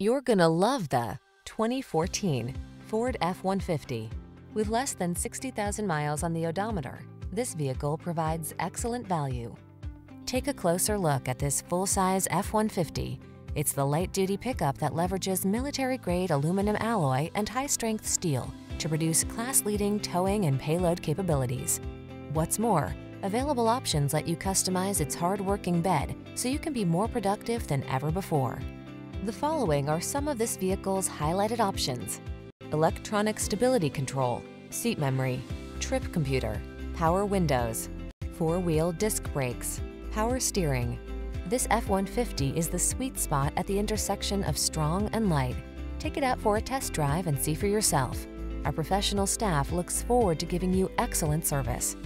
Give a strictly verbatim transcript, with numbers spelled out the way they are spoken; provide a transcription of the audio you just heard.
You're gonna love the twenty fourteen Ford F one fifty. With less than sixty thousand miles on the odometer, this vehicle provides excellent value. Take a closer look at this full-size F one fifty. It's the light-duty pickup that leverages military-grade aluminum alloy and high-strength steel to produce class-leading towing and payload capabilities. What's more, available options let you customize its hard-working bed so you can be more productive than ever before. The following are some of this vehicle's highlighted options: electronic stability control, seat memory, trip computer, power windows, four-wheel disc brakes, power steering. This F one fifty is the sweet spot at the intersection of strong and light. Take it out for a test drive and see for yourself. Our professional staff looks forward to giving you excellent service.